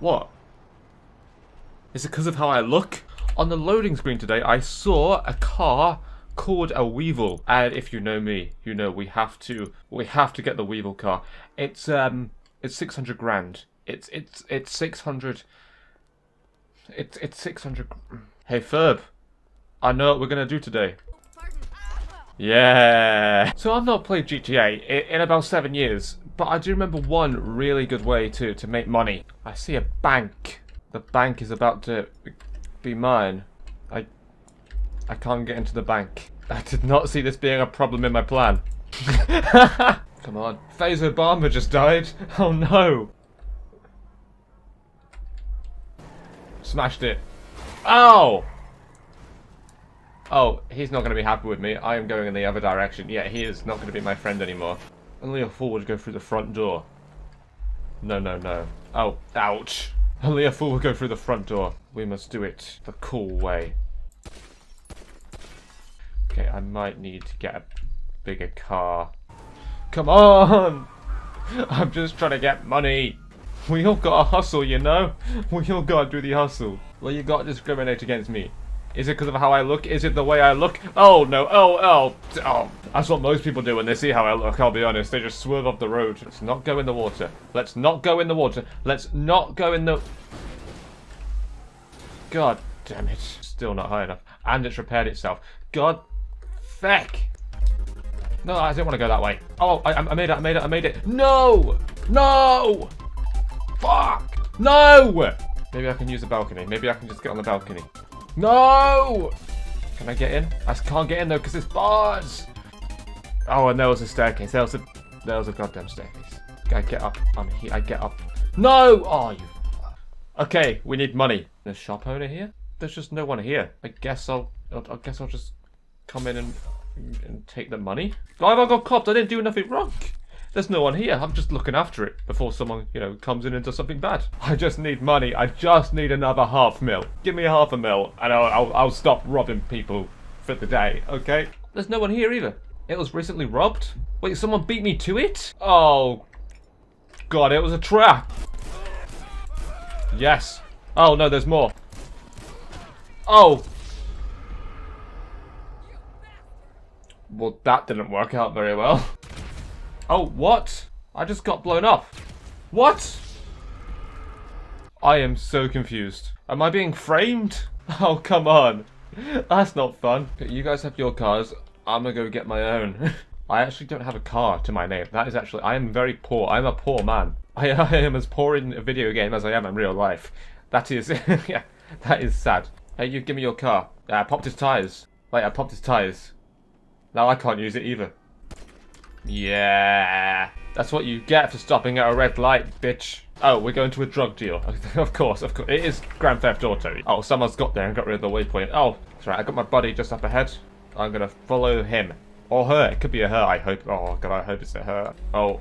What? Is it because of how I look? On the loading screen today, I saw a car called a Weevil, and if you know me, you know we have to get the Weevil car. It's 600 grand. It's 600. It's 600. Hey Ferb, I know what we're gonna do today. Yeah. So I've not played GTA in about 7 years, but I do remember one really good way to make money. I see a bank. The bank is about to be mine. I can't get into the bank. I did not see this being a problem in my plan. Come on. Phaser Bomber just died. Oh no. Smashed it. Ow! Oh, he's not going to be happy with me. I am going in the other direction. Yeah, he is not going to be my friend anymore. Only a fool would go through the front door. No, no, no. Oh, ouch. Only a fool would go through the front door. We must do it the cool way. Okay, I might need to get a bigger car. Come on! I'm just trying to get money. We all gotta hustle, you know? We all gotta do the hustle. Well, you gotta discriminate against me. Is it because of how I look? Is it the way I look? Oh no, oh. That's what most people do when they see how I look, I'll be honest. They just swerve off the road. Let's not go in the water. Let's not go in the water. Let's not go in the... God damn it. Still not high enough. And it's repaired itself. God... feck. No, I don't want to go that way. Oh, I made it. No! No! Fuck! No! Maybe I can use the balcony. Maybe I can just get on the balcony. No! Can I get in? I can't get in though because it's bars! Oh, and there was a staircase. There was a goddamn staircase. I get up. I'm here. I get up. No! Oh, you... Okay, we need money. There's a shop owner here? There's just no one here. I guess I'll just come in and take the money. Why have I got copped? I didn't do nothing wrong. There's no one here. I'm just looking after it before someone, you know, comes in and does something bad. I just need money. I just need another $0.5 mil. Give me $0.5 mil and I'll stop robbing people for the day, okay? There's no one here either. It was recently robbed? Wait, someone beat me to it? Oh, God, it was a trap. Yes. Oh, no, there's more. Oh. Well, that didn't work out very well. Oh, what? I just got blown up. What? I am so confused. Am I being framed? Oh, come on. That's not fun. Okay, you guys have your cars. I'm gonna go get my own. I actually don't have a car to my name. That is actually... I am very poor. I'm a poor man. I am as poor in a video game as I am in real life. That is... yeah, that is sad. Hey, you give me your car. I popped his tyres. Wait, I popped his tyres. Now I can't use it either. Yeah, that's what you get for stopping at a red light, bitch. Oh, we're going to a drug deal. Of course. It is Grand Theft Auto. Oh, someone's got there and got rid of the waypoint. Oh, that's right. I got my buddy just up ahead. I'm gonna follow him or her. It could be a her. I hope. Oh God, I hope it's a her. Oh,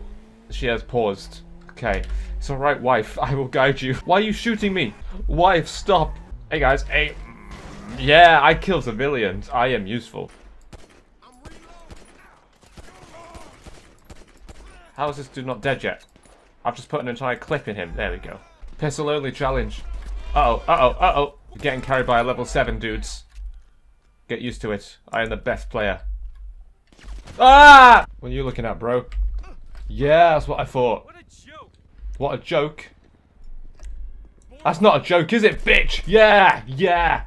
she has paused. Okay, it's all right, wife. I will guide you. Why are you shooting me, wife? Stop. Hey guys. Hey. Yeah, I kill civilians. I am useful. How is this dude not dead yet? I've just put an entire clip in him. There we go. Pistol only challenge. Uh-oh, uh-oh, uh-oh. You're getting carried by a level 7, dudes. Get used to it. I am the best player. Ah! What are you looking at, bro? Yeah, that's what I thought. What a joke. What a joke. That's not a joke, is it, bitch? Yeah, yeah.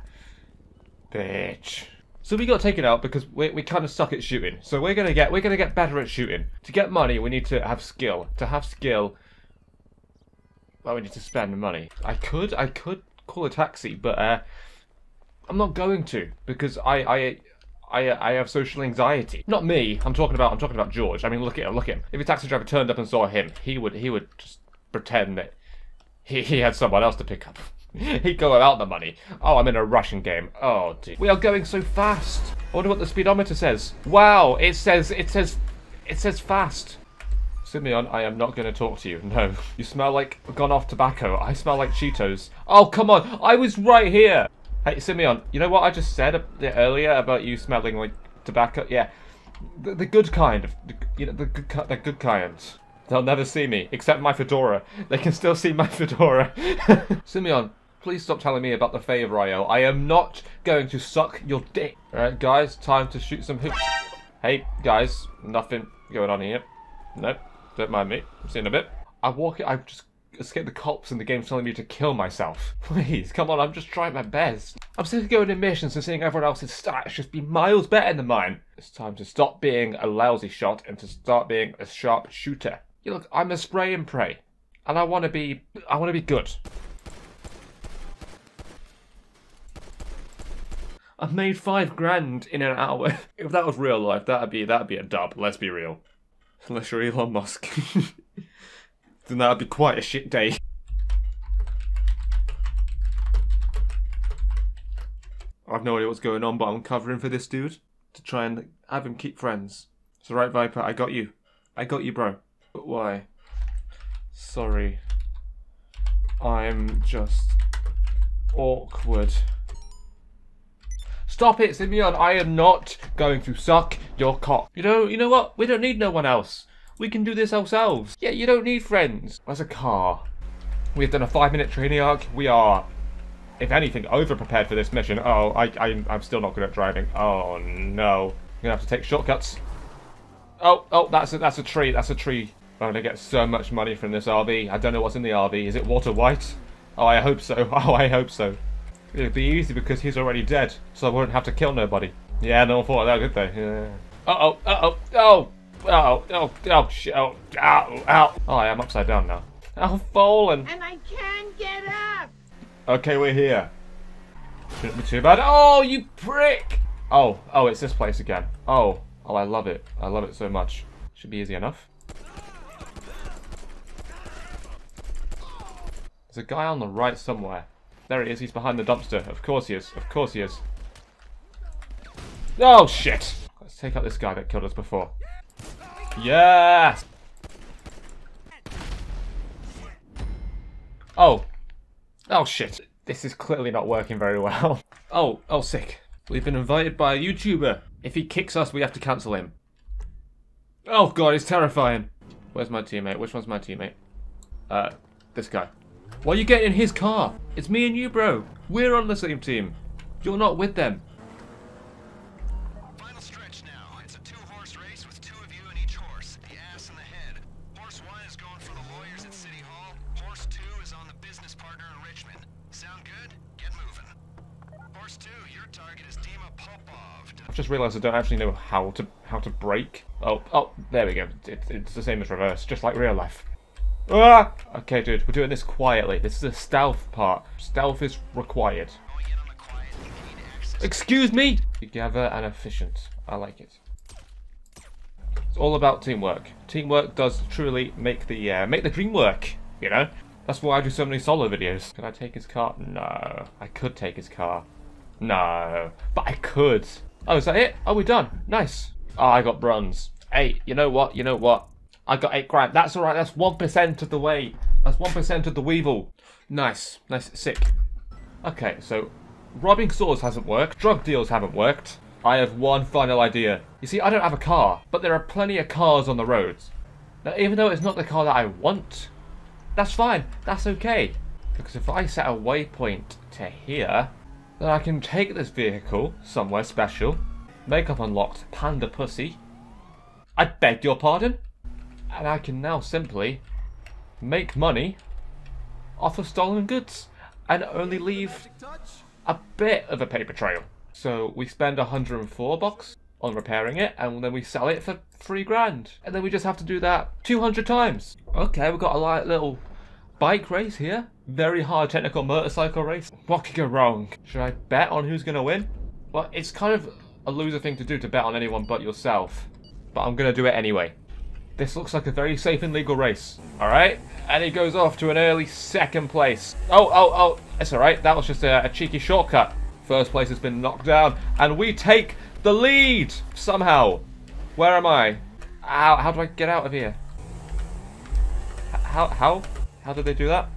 Bitch. So we got taken out because we kind of suck at shooting. So we're gonna get better at shooting. To get money, we need to have skill. To have skill, well, we need to spend money. I could call a taxi, but I'm not going to because I have social anxiety. Not me. I'm talking about George. I mean, look at him. If a taxi driver turned up and saw him, he would just pretend that he had someone else to pick up. He'd go without the money. Oh, I'm in a Russian game. Oh, dude. We are going so fast. I wonder what the speedometer says. Wow, it says fast. Simeon, I am not going to talk to you. No. You smell like gone off tobacco. I smell like Cheetos. Oh, come on. I was right here. Hey, Simeon, you know what I just said earlier about you smelling like tobacco? Yeah. The good kind. The good kind. They'll never see me, except my fedora. They can still see my fedora. Simeon, please stop telling me about the favor I owe. I am not going to suck your dick. Alright, guys, time to shoot some hoops. Hey, guys, nothing going on here. Nope, don't mind me. See you in a bit. I just escaped the cops and the game's telling me to kill myself. Please, come on, I'm just trying my best. I'm sick of going in missions and seeing everyone else's stats just be miles better than mine. It's time to stop being a lousy shot and to start being a sharp shooter. You look, I'm a spray and pray, and I want to be good. I've made 5 grand in an hour. If that was real life, that'd be a dub. Let's be real. Unless you're Elon Musk, then that'd be quite a shit day. I've no idea what's going on, but I'm covering for this dude to try and have him keep friends. So right, Viper, I got you. I got you, bro. But why? Sorry. I'm just awkward. Stop it, Simeon. I am not going to suck your cock. You know what? We don't need no one else. We can do this ourselves. Yeah, you don't need friends. That's a car. We've done a 5-minute training arc. We are, if anything, over-prepared for this mission. Oh, I'm still not good at driving. Oh, no. I'm gonna have to take shortcuts. Oh, that's a tree. That's a tree. I'm gonna get so much money from this RV. I don't know what's in the RV. Is it water white? Oh, I hope so. Oh, I hope so. It'll be easy because he's already dead, so I won't have to kill nobody. Yeah, no one thought of that, did they? Yeah. Oh, shit, ow. Oh, I am upside down now. I've fallen. And I can't get up. Okay, we're here. Shouldn't be too bad. Oh, you prick. Oh, it's this place again. Oh, I love it. I love it so much. Should be easy enough. There's a guy on the right somewhere. There he is. He's behind the dumpster. Of course he is. Of course he is. Oh, shit. Let's take out this guy that killed us before. Yes. Oh, shit. This is clearly not working very well. Oh, sick. We've been invited by a YouTuber. If he kicks us, we have to cancel him. Oh, God, it's terrifying. Where's my teammate? Which one's my teammate? This guy. Why are you getting in his car? It's me and you, bro. We're on the same team. You're not with them. Final stretch now. It's a 2-horse race with 2 of you in each horse, the ass and the head. Horse 1 is going for the lawyers at City Hall. Horse 2 is on the business partner in Richmond. Sound good? Get moving. Horse 2, your target is Dima Popov. I've just realized I don't actually know how to brake. Oh, there we go. It's the same as reverse, just like real life. Ah! Okay, dude, we're doing this quietly. This is the stealth part. Stealth is required. Excuse me! Together and efficient. I like it. It's all about teamwork. Teamwork does truly make the dream work, you know? That's why I do so many solo videos. Could I take his car? No. I could take his car. No. But I could. Oh, is that it? Oh, we're done. Nice. Oh, I got bronze. Hey, you know what? You know what? I got 8 grand. That's alright, that's 1% of the way. That's 1% of the Weevil. Nice, nice, sick. Okay, so robbing stores hasn't worked. Drug deals haven't worked. I have one final idea. You see, I don't have a car, but there are plenty of cars on the roads. Now, even though it's not the car that I want, that's fine, that's okay. Because if I set a waypoint to here, then I can take this vehicle somewhere special. Makeup unlocked, panda pussy. I beg your pardon? And I can now simply make money off of stolen goods and only leave a bit of a paper trail. So we spend 104 bucks on repairing it and then we sell it for 3 grand. And then we just have to do that 200 times. Okay, we've got a light little bike race here. Very hard technical motorcycle race. What could go wrong? Should I bet on who's gonna win? Well, it's kind of a loser thing to do to bet on anyone but yourself. But I'm gonna do it anyway. This looks like a very safe and legal race. All right, and he goes off to an early second place. Oh, it's all right. That was just a cheeky shortcut. First place has been knocked down, and we take the lead somehow. Where am I? How do I get out of here? How do they do that?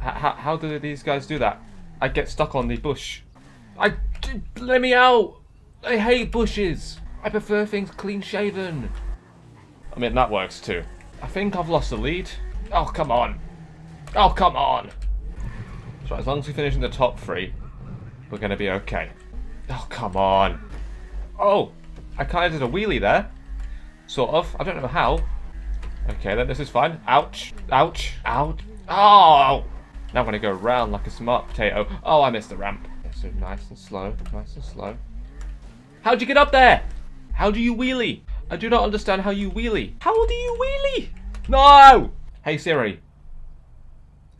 How do these guys do that? I get stuck on the bush. Let me out. I hate bushes. I prefer things clean shaven. I mean, that works too. I think I've lost the lead. Oh, come on. Oh, come on. So as long as we finish in the top three, we're going to be okay. Oh, come on. Oh, I kind of did a wheelie there. Sort of. I don't know how. Okay, then this is fine. Ouch. Ouch. Ouch. Oh! Now I'm going to go round like a smart potato. Oh, I missed the ramp. So nice and slow. Nice and slow. How'd you get up there? How do you wheelie? I do not understand how you wheelie. How do you wheelie? No! Hey Siri.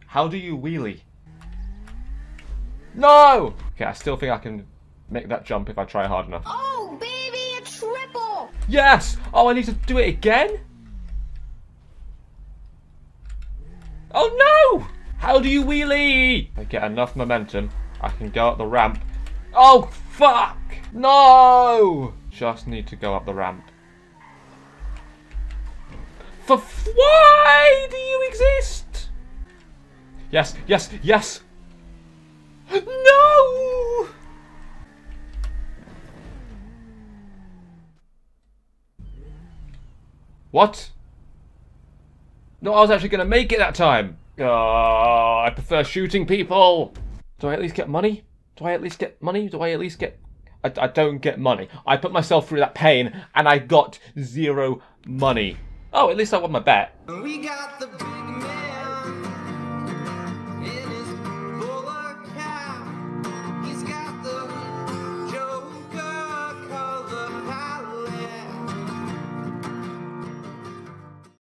How do you wheelie? No! Okay, I still think I can make that jump if I try hard enough. Oh, baby, a triple! Yes! Oh, I need to do it again? Oh, no! How do you wheelie? I get enough momentum. I can go up the ramp. Oh, fuck! No! Just need to go up the ramp. Why do you exist? Yes, yes, yes! No! What? No, I was actually going to make it that time. Oh, I prefer shooting people. Do I at least get money? Do I at least get money? Do I at least get... I don't get money. I put myself through that pain and I got zero money. Oh, at least I won my bet. We got the...